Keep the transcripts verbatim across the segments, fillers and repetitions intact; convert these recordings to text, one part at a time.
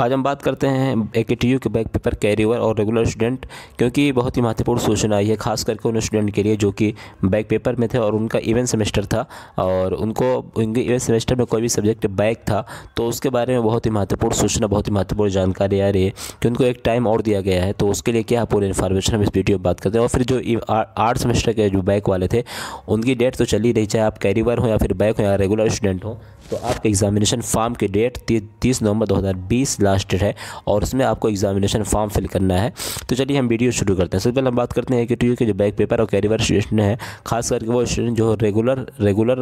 आज हम बात करते हैं ए के टी यू के बैक पेपर कैरियर और रेगुलर स्टूडेंट, क्योंकि बहुत ही महत्वपूर्ण सूचना आई है खास करके उन स्टूडेंट के लिए जो कि बैक पेपर में थे और उनका इवेंट सेमेस्टर था और उनको उनके इवेंट सेमेस्टर में कोई भी सब्जेक्ट बैक था, तो उसके बारे में बहुत ही महत्वपूर्ण सूचना, बहुत ही महत्वपूर्ण जानकारी आ रही है कि उनको एक टाइम और दिया गया है। तो उसके लिए क्या पूरी इन्फॉर्मेशन हम इस वीडियो में बात करते हैं। और फिर जो आठ सेमेस्टर के जो बैक वाले थे उनकी डेट तो चली रही, चाहे आप कैरियर हो या फिर बैक हो या रेगुलर स्टूडेंट हो, तो आपके एग्जामिनेशन फॉर्म की डेट तीस नवंबर दो हज़ार बीस लास्ट डेट है और उसमें आपको एग्जामिनेशन फॉर्म फिल करना है। तो चलिए हम वीडियो शुरू करते हैं। सबसे पहले हम बात करते हैं ए के टी यू के जो बैक पेपर और कैरियर स्टूडेंट हैं, खास करके वो स्टूडेंट जो रेगुलर रेगुलर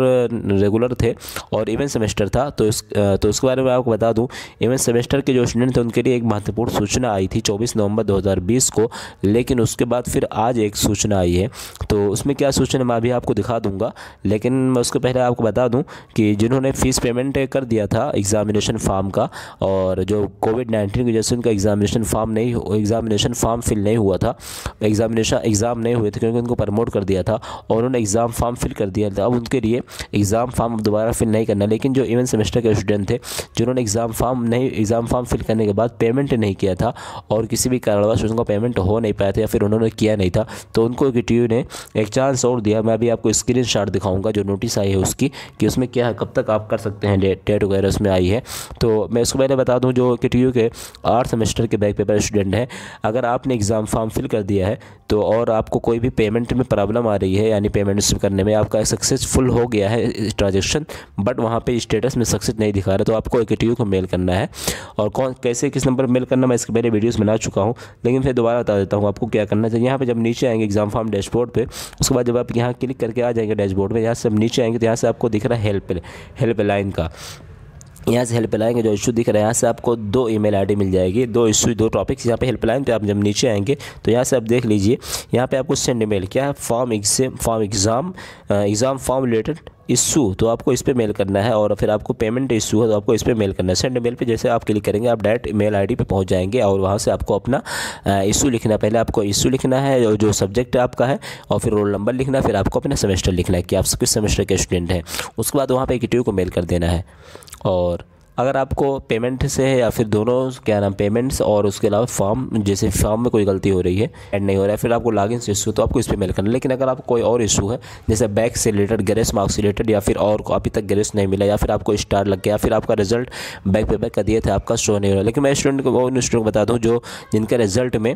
रेगुलर थे और इवेंट सेमेस्टर था। तो इस तो उसके बारे में आपको बता दूं, इवेंट सेमेस्टर के जो स्टूडेंट थे उनके लिए एक महत्वपूर्ण सूचना आई थी चौबीस नवंबर दो हज़ार बीस को, लेकिन उसके बाद फिर आज एक सूचना आई है। तो उसमें क्या सूचना मैं अभी आपको दिखा दूँगा, लेकिन मैं उसके पहले आपको बता दूँ कि जिन्होंने फ़ीस पेमेंट कर दिया था एग्जामिनेशन फॉर्म का और जो कोविड नाइन्टीन की वजह से उनका एग्जामिनेशन फॉर्म नहीं एग्जामिनेशन फॉर्म फिल नहीं हुआ था, एग्जामिनेशन एग्ज़ाम नहीं हुए थे क्योंकि उनको प्रमोट कर दिया था और उन्होंने एग्ज़ाम फॉर्म फिल कर दिया था। अब उनके लिए एग्ज़ाम फॉर्म दोबारा फिल नहीं करना। लेकिन जो इवेंट सेमेस्टर के स्टूडेंट थे जिन्होंने एग्ज़ाम फॉर्म नहीं एग्ज़ाम फॉर्म फिल करने के बाद पेमेंट नहीं किया था और किसी भी कारणवश उनका पेमेंट हो नहीं पाया था या फिर उन्होंने किया नहीं था, तो उनको ए के टी यू ने एक चांस और दिया। मैं अभी आपको स्क्रीन शॉट दिखाऊँगा जो नोटिस आई है उसकी, कि उसमें क्या है, कब तक आप कर सकते हैं, डेट डेट वगैरह उसमें आई है। तो मैं उसको पहले बता दूं, जो ए के टी यू के आठ सेमेस्टर के बैक पेपर स्टूडेंट हैं, अगर आपने एग्ज़ाम फॉर्म फिल कर दिया है तो और आपको कोई भी पेमेंट में प्रॉब्लम आ रही है, यानी पेमेंट रिसीव करने में आपका सक्सेसफुल हो गया है ट्रांजेक्शन बट वहाँ पे स्टेटस में सक्सेस नहीं दिखा रहा, तो आपको ए के टी यू को मेल करना है। और कौन कैसे किस नंबर मेल करना, मैं इसके पहले वीडियोस बना चुका हूँ, लेकिन फिर दोबारा बता देता हूँ आपको क्या करना चाहिए। यहाँ पे जब नीचे आएंगे एग्जाम फॉर्म डैशबोर्ड पे, उसके बाद जब आप यहाँ क्लिक करके आ जाएंगे डैशबोर्ड में, यहाँ से नीचे आएंगे तो यहाँ से आपको दिख रहा है हेल्प हेल्पलाइन का, यहाँ से हेल्पलाइन का जो इशू दिख रहा है यहाँ से आपको दो ईमेल आईडी मिल जाएगी, दो इशू दो टॉपिक्स। यहाँ पे हेल्पलाइन पे आप जब नीचे आएंगे तो यहाँ से आप देख लीजिए, यहाँ पे आपको सेंड मेल क्या है, form exam form exam exam form related issue, तो आपको इस पे मेल करना है। और फिर आपको पेमेंट इशू है तो आपको इस पे मेल करना है। सेंड मेल पे जैसे आप क्लिक करेंगे आप डायरेक्ट मेल आईडी पे पहुंच जाएंगे और वहां से आपको अपना इशू लिखना है। पहले आपको इशू लिखना है और जो सब्जेक्ट आपका है और फिर रोल नंबर लिखना है, फिर आपको अपना सेमेस्टर लिखना है कि आप किस सेमेस्टर के स्टूडेंट हैं। उसके बाद वहाँ पर ए के टी यू को मेल कर देना है। और अगर आपको पेमेंट से है या फिर दोनों क्या नाम पेमेंट्स और उसके अलावा फॉर्म, जैसे फॉर्म में कोई गलती हो रही है, ऐड नहीं हो रहा है, फिर आपको लॉगिन से इशू, तो आपको इस पर मेल करना है। लेकिन अगर आपको कोई और इशू है जैसे बैक से रिलेटेड, ग्रेस मार्क्स रिलेटेड, या फिर और को अभी तक ग्रेस नहीं मिला, या फिर आपको स्टार लग गया, या फिर आपका रिजल्ट बैक पेपर का दिए थे आपका शो नहीं हो रहा, लेकिन मैं स्टूडेंट को उन स्टूडेंट को बता दूँ जो जिनका रिजल्ट में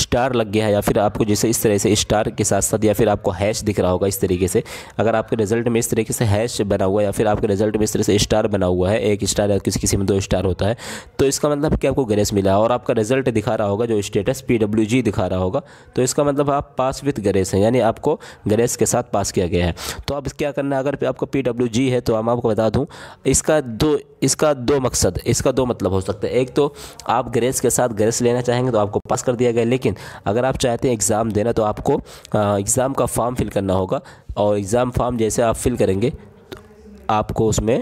स्टार लग गया है या फिर आपको जैसे इस तरह से स्टार के साथ साथ या फिर आपको हैश दिख रहा होगा इस तरीके से, अगर आपके रिजल्ट में इस तरीके से हैश बना हुआ है या फिर आपके रिजल्ट में इस तरह से स्टार बना हुआ है, एक स्टार किसी किसी में दो स्टार होता है, तो इसका मतलब कि आपको ग्रेस मिला है और आपका रिजल्ट दिखा रहा होगा जो स्टेटस पी डब्ल्यू जी दिखा रहा होगा, तो इसका मतलब आप पास विद ग्रेस हैं, यानी आपको ग्रेस के साथ पास किया गया है। तो आप क्या करना है, अगर आपका पी डब्ल्यू जी है तो हम आपको बता दूं इसका दो इसका दो मकसद इसका दो मतलब हो सकता है। एक तो आप ग्रेस के साथ ग्रेस लेना चाहेंगे तो आपको पास कर दिया गया, लेकिन अगर आप चाहते हैं एग्ज़ाम देना तो आपको एग्ज़ाम का फॉर्म फिल करना होगा और एग्ज़ाम फॉर्म जैसे आप फिल करेंगे तो आपको उसमें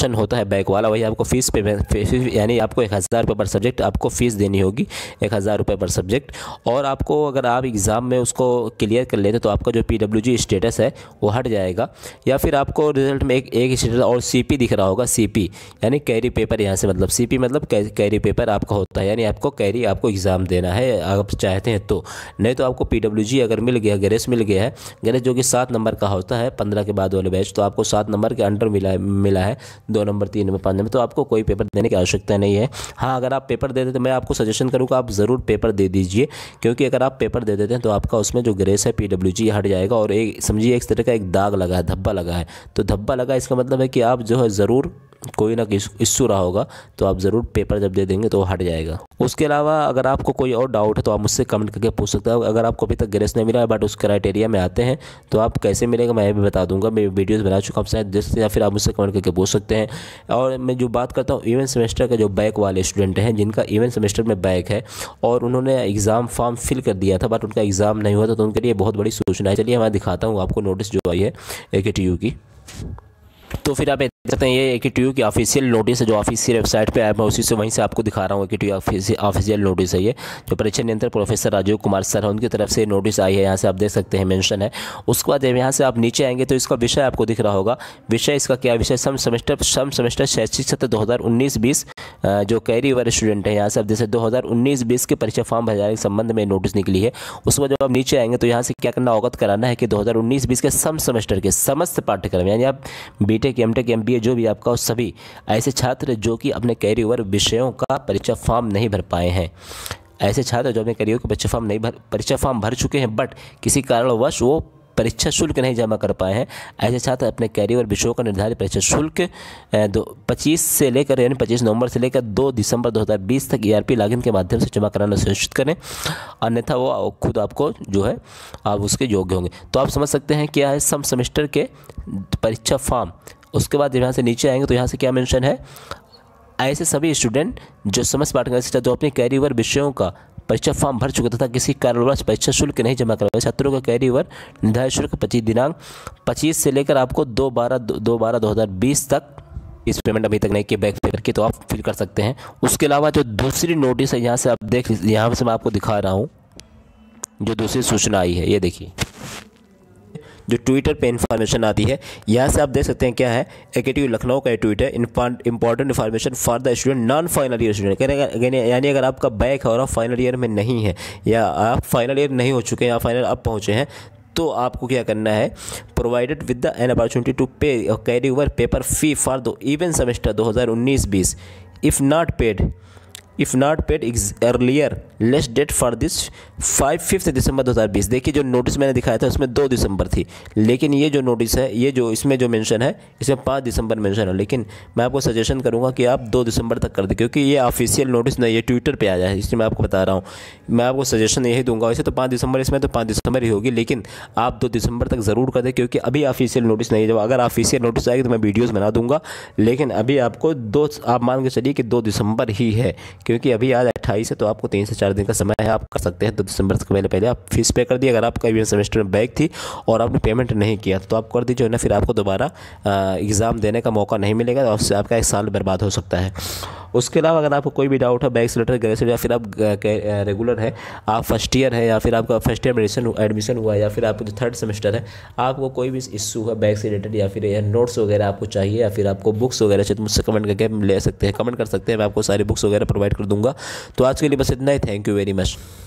ऑप्शन होता है बैक वाला, वही आपको फीस पेमेंट, यानी आपको एक हज़ार रुपये पर सब्जेक्ट आपको फ़ीस देनी होगी, एक हज़ार रुपये पर सब्जेक्ट। और आपको अगर आप एग्ज़ाम में उसको क्लियर कर लेते तो आपका जो पी डब्ल्यू जी स्टेटस है वो हट जाएगा, या फिर आपको रिजल्ट में एक एक स्टेटस और सी पी दिख रहा होगा, सी पी यानी कैरी पेपर, यहाँ से मतलब सी पी मतलब कैरी पेपर आपका होता है, यानी आपको कैरी आपको एग्ज़ाम देना है आप चाहते हैं तो, नहीं तो आपको पी डब्ल्यू जी अगर मिल गया, ग्रेस मिल गया है, ग्रेस जो कि सात नंबर का होता है पंद्रह के बाद वाले बैच, तो आपको सात नंबर के अंडर मिला मिला है, दो नंबर तीन नंबर पाँच नंबर, तो आपको कोई पेपर देने की आवश्यकता नहीं है। हाँ, अगर आप पेपर दे देते तो मैं आपको सजेशन करूँगा आप ज़रूर पेपर दे दीजिए, क्योंकि अगर आप पेपर दे देते हैं तो आपका उसमें जो ग्रेस है पी डब्ल्यू जी हट जाएगा और एक समझिए एक तरह का एक दाग लगा है, धब्बा लगा है, तो धब्बा लगा इसका मतलब है कि आप जो है ज़रूर कोई ना कोई इशू रहा होगा, तो आप ज़रूर पेपर जब दे देंगे तो वो हट जाएगा। उसके अलावा अगर आपको कोई और डाउट है तो आप मुझसे कमेंट करके पूछ सकते हो। अगर आपको अभी तक ग्रेस नहीं मिला है बट उस क्राइटेरिया में आते हैं तो आप कैसे मिलेगा मैं भी बता दूंगा, मैं वीडियोस बना चुका हूँ शायद, या फिर आप मुझसे कमेंट करके पूछ सकते हैं। और मैं जो बात करता हूँ इवेंट सेमेस्टर का जो बैक वाले स्टूडेंट हैं जिनका इवेंट सेमेस्टर में बैक है और उन्होंने एग्ज़ाम फॉर्म फिल कर दिया था बट उनका एग्ज़ाम नहीं हुआ था, तो उनके लिए बहुत बड़ी सूचना है। चलिए मैं दिखाता हूँ आपको नोटिस जो आई है ए के टी यू की। तो फिर आप देखते हैं ये ए के टी यू की ऑफिशियल नोटिस है जो ऑफिशियल वेबसाइट पे ऐप है, उसी से वहीं से आपको दिखा रहा हूँ। ए K T you official notice है ये, जो परीक्षा नियंत्रक प्रोफेसर राजीव कुमार सर है उनकी तरफ से नोटिस आई है। यहाँ से आप देख सकते हैं मेंशन है। उसके बाद यहाँ से आप नीचे आएंगे तो इसका विषय आपको दिख रहा होगा। विषय इसका क्या विषय, सम सेमेस्टर सम सेमेस्टर शैक्षिक सत्र दो हज़ार उन्नीस बीस जो कैरी ओवर स्टूडेंट है। यहाँ से आप जैसे दो हज़ार उन्नीस बीस के परीक्षा फॉर्म भरने के संबंध में नोटिस निकली है। उसके बाद जब आप नीचे आएंगे तो यहाँ से क्या करना, अवगत कराना है कि दो हज़ार उन्नीस बीस के सम सेमेस्टर के समस्त पाठ्यक्रम यानी आप B Tech M Tech M B A जो भी आपका, उस सभी ऐसे छात्र जो कि अपने कैरी ओवर विषयों का परीक्षा फॉर्म नहीं भर पाए हैं, ऐसे छात्र जो अपने कैरी ओवर के परीक्षा फॉर्म नहीं भर परीक्षा फॉर्म भर चुके हैं बट किसी कारणवश वो परीक्षा शुल्क नहीं जमा कर पाए हैं, ऐसे छात्र अपने कैरियर और विषयों का निर्धारित परीक्षा शुल्क दो पच्चीस से लेकर यानी पच्चीस नवंबर से लेकर दो दिसंबर दो हज़ार बीस तक ई आर पी लॉगिन के माध्यम से जमा कराना सुनिश्चित करें, अन्यथा वो खुद आपको जो है आप उसके योग्य होंगे। तो आप समझ सकते हैं क्या है सम सेमेस्टर के परीक्षा फॉर्म। उसके बाद यहाँ से नीचे आएंगे तो यहाँ से क्या मेंशन है, ऐसे सभी स्टूडेंट जो समस्त पाठ्यक्रम जो अपने कैरी ओवर विषयों का परीक्षा फॉर्म भर चुका था किसी कारणवश परीक्षा शुल्क नहीं जमा करवाए, छात्रों का कैरी ओवर निर्धारित शुल्क पच्चीस दिनांक पच्चीस से लेकर आपको दो बारह दो बारह दो हज़ार बीस तक इस पेमेंट अभी तक नहीं किए बैक पे करके तो आप फिल कर सकते हैं। उसके अलावा जो दूसरी नोटिस है यहाँ से आप देख, यहाँ से मैं आपको दिखा रहा हूँ जो दूसरी सूचना आई है। ये देखिए जो ट्विटर पे इन्फॉर्मेशन आती है, यहाँ से आप देख सकते हैं क्या है, ए के टी यू लखनऊ का ट्वीट है, important information for the student non final year student, यानी अगर आपका बैक है और आप फाइनल ईयर में नहीं है या आप फाइनल ईयर नहीं हो चुके हैं या फाइनल अब पहुँचे हैं तो आपको क्या करना है, provided with the an opportunity to pay carry over paper fee for the even semester दो हज़ार उन्नीस बीस if not paid if not paid earlier less date for this five fifth December दो हज़ार बीस। देखिए जो नोटिस मैंने दिखाया था उसमें दो दिसंबर थी, लेकिन ये जो नोटिस है ये जो इसमें जो मेंशन है इसमें पाँच दिसंबर मेंशन है, लेकिन मैं आपको सजेशन करूँगा कि आप दो दिसंबर तक कर दें क्योंकि ये ऑफिशियल नोटिस नहीं है, ट्विटर पे आया है इसलिए मैं आपको बता रहा हूँ। मैं आपको सजेशन यही दूंगा, वैसे तो पाँच दिसंबर इसमें तो पाँच दिसंबर ही होगी, लेकिन आप दो दिसंबर तक ज़रूर कर दें क्योंकि अभी ऑफिशियल नोटिस नहीं है। जब अगर ऑफिशियल नोटिस आएगी तो मैं वीडियोज़ बना दूँगा, लेकिन अभी आपको दो आप मान के चलिए कि दो दिसंबर ही है क्योंकि अभी आज अट्ठाईस है तो आपको तीन से चार दिन का समय है, आप कर सकते हैं दो दिसंबर से पहले पहले आप फीस पे कर दी। अगर आपका इवेंट सेमेस्टर में बैक थी और आपने पेमेंट नहीं किया तो आप कर दीजिए ना, फिर आपको दोबारा एग्ज़ाम देने का मौका नहीं मिलेगा और उससे आपका एक साल बर्बाद हो सकता है। उसके अलावा अगर आपको कोई भी डाउट है बैक से रिलेटेड ग्रेजुएट या फिर आप रेगुलर है, आप फर्स्ट ईयर है या फिर आपका फर्स्ट ईयर में एडमिशन हुआ या फिर आपको जो थर्ड सेमेस्टर है, आपको कोई भी इशू है बैक से रिलेटेड या फिर नोट्स वगैरह आपको चाहिए या फिर आपको बुक्स वगैरह चाहिए तो मुझसे कमेंट करके ले सकते हैं, कमेंट कर सकते हैं, मैं आपको सारी बुक्स वगैरह प्रोवाइड कर दूँगा। तो आज के लिए बस इतना ही, थैंक यू वेरी मच।